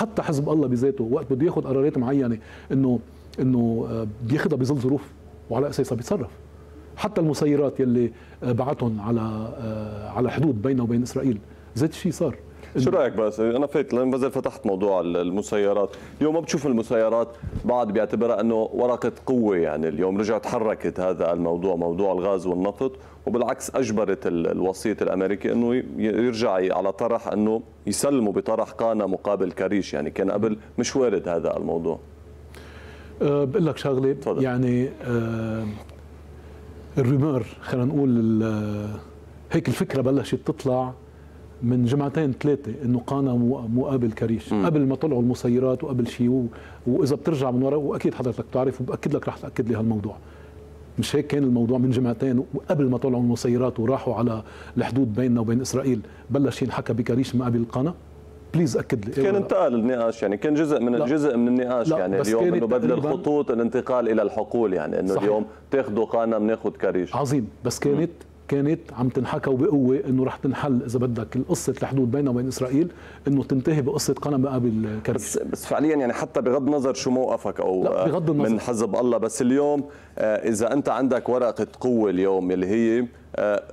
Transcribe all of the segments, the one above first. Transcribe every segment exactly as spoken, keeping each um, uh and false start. حتى حزب الله بذاته وقت بده ياخذ قرارات معينه انه انه بياخذها بظل ظروف وعلى اساسها بيتصرف. حتى المسيرات يلي بعتهم على على حدود بينه وبين اسرائيل ذات الشيء صار. شو رايك؟ بس انا فات لان بزل فتحت موضوع المسيرات، اليوم ما بتشوف المسيرات بعد بيعتبرها انه ورقه قوه، يعني اليوم رجعت حركت هذا الموضوع، موضوع الغاز والنفط، وبالعكس اجبرت الوسيط الامريكي انه يرجع على طرح انه يسلموا بطرح قانا مقابل كاريش، يعني كان قبل مش وارد هذا الموضوع. أه بقول لك شغله صدق. يعني أه الريمور خلينا نقول هيك الفكره بلشت تطلع من جمعتين ثلاثه انه قانا مقابل كاريش، م. قبل ما طلعوا المسيرات وقبل شيء، واذا بترجع من وراء واكيد حضرتك بتعرف وباكد لك رح تاكد لي هالموضوع. مش هيك كان الموضوع من جمعتين وقبل ما طلعوا المسيرات وراحوا على الحدود بيننا وبين اسرائيل بلش ينحكى بكاريش مقابل قانا؟ بليز اكد لي. كان انتقل النقاش، يعني كان جزء من جزء من النقاش، يعني اليوم انه بدل الخطوط الانتقال الى الحقول، يعني انه اليوم تاخذوا قانا بناخذ كاريش. عظيم، بس كانت م. كانت عم تنحكى وبقوه انه رح تنحل اذا بدك القصه الحدود بيننا وبين اسرائيل، انه تنتهي بقصه قانا مقابل كاريش. بس, بس فعليا يعني حتى بغض النظر شو موقفك او بغض النظر من حزب الله، بس اليوم اذا انت عندك ورقه قوه اليوم اللي هي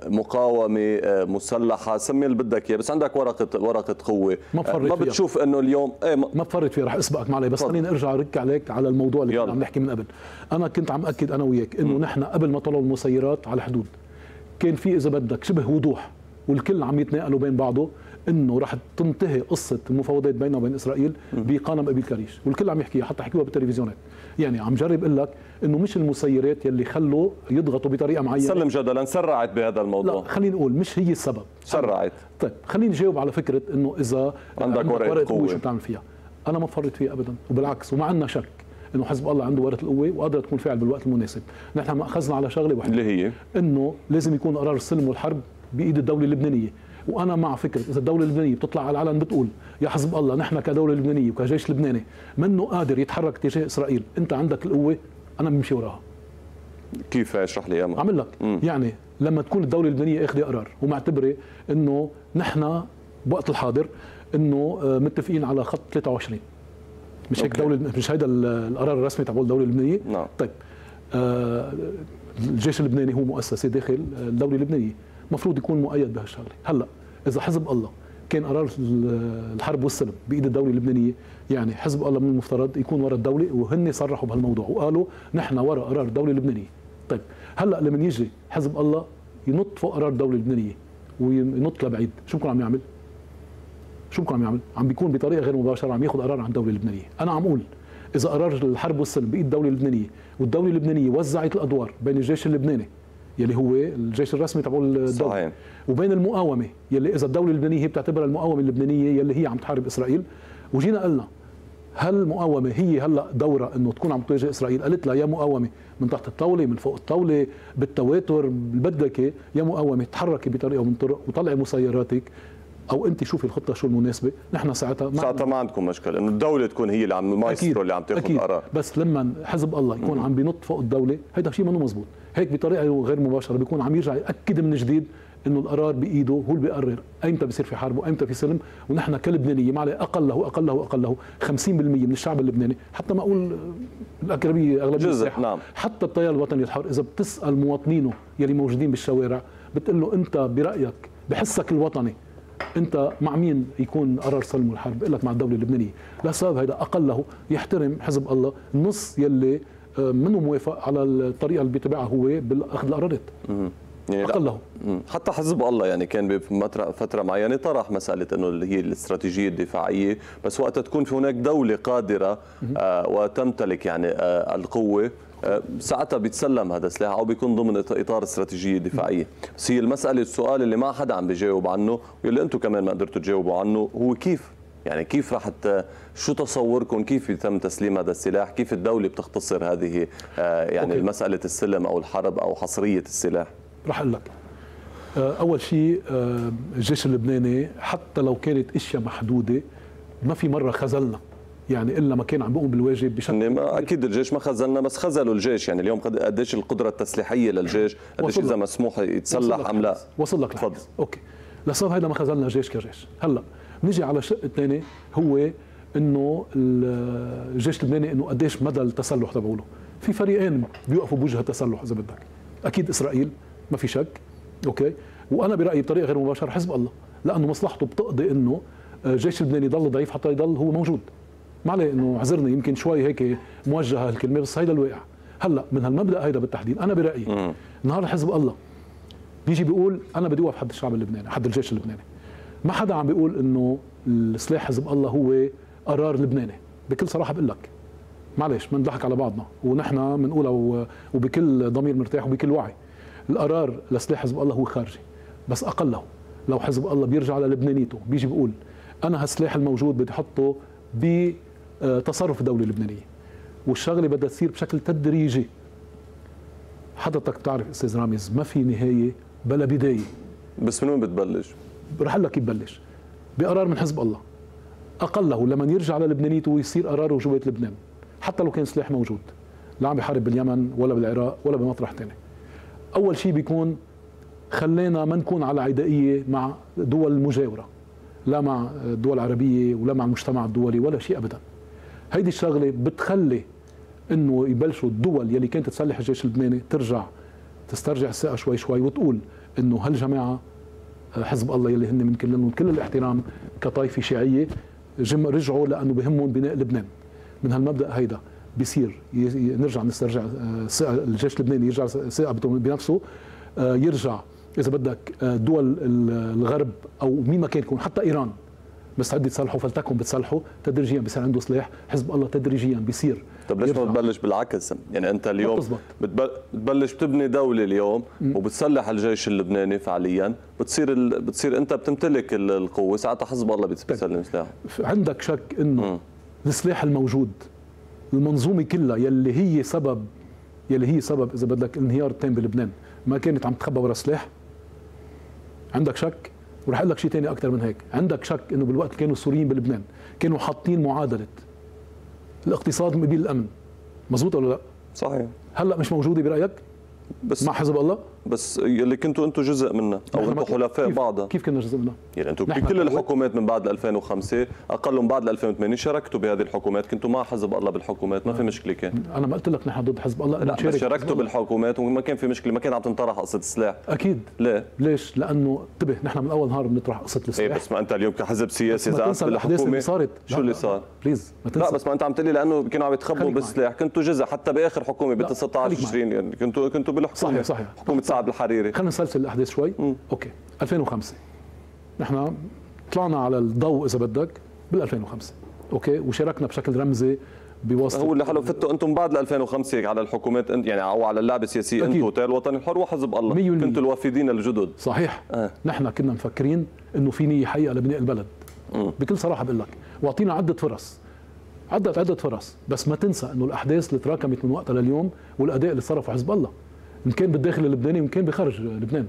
مقاومه مسلحه، سمي اللي بدك اياه، بس عندك ورقه ورقه قوه، ما بفرط ما بتشوف انه اليوم ايه ما, ما بفرط فيها، رح اسبقك معلي، بس خليني ارجع ارك عليك على الموضوع اللي كنا عم نحكي من قبل. انا كنت عم اكد انا وياك انه نحن قبل ما طلعوا المسيرات على الحدود كان في اذا بدك شبه وضوح والكل عم يتناقلوا بين بعضه انه رح تنتهي قصه المفاوضات بيننا وبين اسرائيل بقانا مقابل كاريش، والكل عم يحكيها حتى حكيوها بالتلفزيونات. يعني عم جرب اقول لك انه مش المسيرات يلي خلوا يضغطوا بطريقه معينه سلم جدلا سرعت بهذا الموضوع، لا خلينا نقول مش هي السبب سرعت. طيب خليني جاوب على فكره انه اذا عندك ورقه قوه شو بتعمل فيها؟ انا ما بفرط فيها ابدا، وبالعكس وما عندنا شك انه حزب الله عنده ورقه القوه وقادره تكون فعل بالوقت المناسب. نحن ما اخذنا على شغله واحده اللي هي انه لازم يكون قرار السلم والحرب بايد الدوله اللبنانيه، وانا مع فكره اذا الدوله اللبنانيه بتطلع على العلن بتقول يا حزب الله نحن كدوله لبنانيه وكجيش لبناني منه قادر يتحرك تجاه اسرائيل، انت عندك القوه، انا بمشي وراها. كيف؟ اشرح لي اياها. عم لك مم. يعني لما تكون الدوله اللبنانيه اخذ قرار ومعتبره انه نحن بوقت الحاضر انه متفقين على خط ثلاثة وعشرين، مش هيك دولة، مش هيدا القرار الرسمي تبع الدولة اللبنانية؟ نعم. طيب آه الجيش اللبناني هو مؤسسة داخل الدولة اللبنانية، المفروض يكون مؤيد بهالشغلة. هلا إذا حزب الله كان قرار الحرب والسلم بإيد الدولة اللبنانية، يعني حزب الله من المفترض يكون ورا الدولة، وهن صرحوا بهالموضوع وقالوا نحن ورا قرار الدولة اللبنانية. طيب هلا لما يجي حزب الله ينط فوق قرار الدولة اللبنانية وينط لبعيد، شو بكون عم يعمل؟ شو بكون عم يعمل؟ عم بيكون بطريقه غير مباشره عم ياخذ قرار عن الدوله اللبنانيه. انا عم اقول اذا قرار الحرب والسلم بايد الدوله اللبنانيه والدوله اللبنانيه وزعت الادوار بين الجيش اللبناني يلي هو الجيش الرسمي تبع الدوله وبين المقاومه يلي اذا الدوله اللبنانيه هي بتعتبرها المقاومه اللبنانيه يلي هي عم تحارب اسرائيل، وجينا قلنا هل المقاومه هي هلا دورها انه تكون عم تواجه اسرائيل؟ قالت لها يا مقاومه من تحت الطاوله من فوق الطاوله بالتواتر بدك يا مقاومه تحركي بطريقه من طرق وطلعي مسيراتك او انت شوفي الخطه شو المناسبه. نحن ساعتها ساعتها ما عندكم مشكله انه الدوله تكون هي اللي عم المايسترو اللي عم تاخذ قرار، بس لما حزب الله يكون عم بينط فوق الدوله هيدا شيء منه مزبوط. هيك بطريقه غير مباشره بيكون عم يرجع ياكد من جديد انه القرار بايده، هو اللي بيقرر ايمتى بصير في حرب وايمتى في سلم، ونحن كلبنانيه ما عليه اقله واقله واقله خمسين بالمئة من الشعب اللبناني، حتى ما اقول الاغلبيه اغلبيه الساحه، نعم. حتى التيار الوطني الحر اذا بتسال مواطنينه يلي موجودين بالشوارع بتقول له انت برايك بحسك الوطني انت مع مين يكون قرار سلم والحرب؟ بقول لك مع الدوله اللبنانيه، لسبب هيدا اقله يحترم حزب الله النص يلي منه موافق على الطريقه اللي بيتبعها هو باخذ القرارات. يعني اقله حتى حزب الله يعني كان بفتره معينه طرح مساله انه هي الاستراتيجيه الدفاعيه، بس وقتها تكون في هناك دوله قادره آه وتمتلك يعني آه القوه، ساعتها بيتسلم هذا السلاح او بيكون ضمن اطار استراتيجيه دفاعيه. بس هي المساله السؤال اللي ما حدا عم بيجاوب عنه واللي انتم كمان ما قدرتوا تجاوبوا عنه هو كيف؟ يعني كيف رح شو تصوركم كيف يتم تسليم هذا السلاح؟ كيف الدوله بتختصر هذه يعني أوكي. مساله السلم او الحرب او حصريه السلاح؟ رح اقول لك اول شيء الجيش اللبناني حتى لو كانت اشياء محدوده ما في مره خذلنا، يعني الا ما كان عم بيقوم بالواجب بشكل يعني ما اكيد الجيش ما خزلنا، بس خزلوا الجيش. يعني اليوم قديش القدره التسليحيه للجيش، قديش اذا مسموح يتسلح ام لا؟ وصل لك تفضل. اوكي لصار هيدا ما خزلنا جيش كجيش. هلا نيجي على الشق الثاني هو انه الجيش اللبناني انه قديش مدى التسلح تبعوله. في فريقين بيوقفوا بوجه التسلح اذا بدك، اكيد اسرائيل ما في شك، اوكي، وانا برايي بطريقه غير مباشره حزب الله، لانه مصلحته بتقضي انه الجيش اللبناني يضل ضعيف حتى يضل هو موجود. ما عليه انه اعذرني يمكن شوي هيك موجهه الكلمه، بس هيدا الواقع. هلا من هالمبدا هيدا بالتحديد انا برايي نهار حزب الله بيجي بيقول انا بدي اوقف حد الشعب اللبناني، حد الجيش اللبناني. ما حدا عم بيقول انه السلاح حزب الله هو قرار لبناني، بكل صراحه بقول لك معلش ما نضحك على بعضنا، ونحن بنقولها وبكل ضمير مرتاح وبكل وعي. القرار لسلاح حزب الله هو خارجي، بس اقله لو حزب الله بيرجع على لبنانيته، بيجي بيقول انا هالسلاح الموجود بدي احطه بتصرف الدوله اللبنانيه، والشغله بدها تصير بشكل تدريجي. حضرتك بتعرف استاذ رامز ما في نهايه بلا بدايه. بس من وين بتبلش؟ رح اقول لك كيف ببلش. بقرار من حزب الله اقله لمن يرجع على لبنانيته ويصير قراره جوه لبنان، حتى لو كان سلاح موجود، لا عم بيحارب باليمن ولا بالعراق ولا بمطرح ثاني. اول شيء بيكون خلينا ما نكون على عدائيه مع دول المجاوره، لا مع الدول العربيه ولا مع المجتمع الدولي ولا شيء ابدا. هيدي الشغله بتخلي انه يبلشوا الدول يلي كانت تسلح الجيش اللبناني ترجع تسترجع الثقه شوي شوي، وتقول انه هالجماعه حزب الله يلي هن من كلهم كل الاحترام كطائفه شيعيه رجعوا لانه بهمهم بناء لبنان. من هالمبدا هيدا بيصير نرجع نسترجع الجيش اللبناني يرجع ثقته بنفسه، يرجع اذا بدك دول الغرب او مين ما كان يكون حتى ايران مستعد يتصلحوا فلتكن بتصلحوا تدريجيا، بصير عنده سلاح حزب الله تدريجيا بيصير. طب ليش ما بتبلش بالعكس؟ يعني انت اليوم بتبلش بتبني دوله اليوم وبتسلح الجيش اللبناني فعليا، بتصير ال... بتصير انت بتمتلك القوه، ساعتها حزب الله بيسلم سلاحه. عندك شك انه السلاح الموجود المنظومه كلها يلي هي سبب يلي هي سبب اذا بدك انهيار التام بلبنان ما كانت عم تخبى ورا سلاح؟ عندك شك؟ ورح اقول لك شيء ثاني اكثر من هيك، عندك شك انه بالوقت اللي كانوا السوريين بلبنان كانوا حاطين معادله الاقتصاد مقابل الامن، مزبوط ولا لا؟ صحيح. هلا مش موجوده برايك؟ بس مع حزب الله؟ بس يلي كنتوا انتم جزء منها او انتم حلفاء بعضها. كيف كنا جزء منها؟ يعني انتم بكل الحكومات من بعد ألفين وخمسة اقل من بعد ألفين وثمانية شاركتوا بهذه الحكومات، كنتوا مع حزب الله بالحكومات، ما في مشكله كان. انا ما قلت لك نحن ضد حزب الله، لا بس شاركتوا بالحكومات وما كان في مشكله، ما كانت عم تنطرح قصه السلاح. اكيد. ليه؟ ليش؟ لانه انتبه نحن من اول نهار بنطرح قصه السلاح. ايه بس ما انت اليوم كحزب سياسي اذا عم بالحكومه صارت شو اللي صار؟ بليز ما تنسى. لا بس ما انت عم تقول لي لانه كانوا عم يتخبوا بالسلاح، كنتوا جزء حتى باخر حكومه بال تسعة عشر عشرين يعني كنتوا كنتوا بالحكومه. صحيح صحيح. حكومة سعد الحريري. خلينا نسلسل الاحداث شوي. م. اوكي ألفين وخمسة نحن طلعنا على الضوء اذا بدك بال ألفين وخمسة، اوكي، وشاركنا بشكل رمزي بواسطه هو اللي حلفتوا انتم بعد ألفين وخمسة على الحكومات يعني او على اللعبه السياسيه انتم الوطني الحر وحزب الله، كنتوا الوافدين الجدد. صحيح. آه. نحن كنا مفكرين انه في نيه حقيقه لبناء البلد. م. بكل صراحه بقول لك، واعطينا عده فرص عده عده فرص، بس ما تنسى انه الاحداث اللي تراكمت من وقتها لليوم والاداء اللي صرفه حزب الله إن كان بالداخل اللبناني وإن كان بخارج لبنان،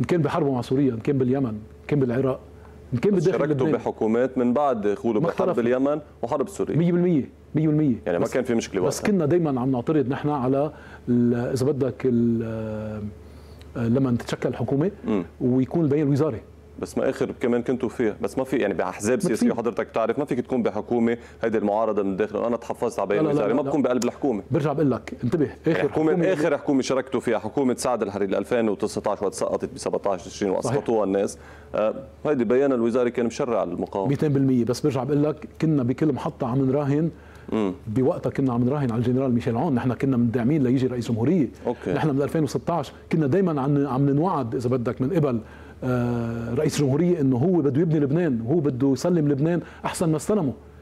إن كان بحربوا مع سوريا، إن كان باليمن، إن كان بالعراق، إن كان بالداخل شاركتوا اللبناني. شاركتوا بحكومات من بعد غلو حرب اليمن وحرب سوريا مية بالمية مية بالمية يعني ما كان في مشكلة وقتها، بس كنا دايما عم نعترض نحن على إذا بدك لما تتشكل الحكومة م. ويكون البيان الوزاري، بس ما اخر كمان كنتوا فيها، بس ما في يعني باحزاب سياسيه وحضرتك بتعرف ما فيك تكون بحكومه هيدي المعارضه من الداخل، انا تحفظت على بيان وزاري ما بكون بقلب الحكومه. برجع بقول لك انتبه اخر حكومه, حكومة اخر حكومه شاركتوا فيها حكومه سعد الحريري ألفين وتسعة عشر وقت سقطت ب سبعة عشر تشرين واسقطوها الناس، آه هيدي البيان الوزاري كان مشرع المقاومه مئتين بالمية. بس برجع بقول لك كنا بكل محطه عم نراهن، بوقتها كنا عم نراهن على الجنرال ميشيل عون، نحن كنا مدعمين ليجي رئيس جمهوريه. نحن من ألفين وستة عشر كنا دائما عم عم ننوعد اذا بدك من قبل رئيس جمهورية انه هو بده يبني لبنان وهو بده يسلم لبنان احسن ما استلمه،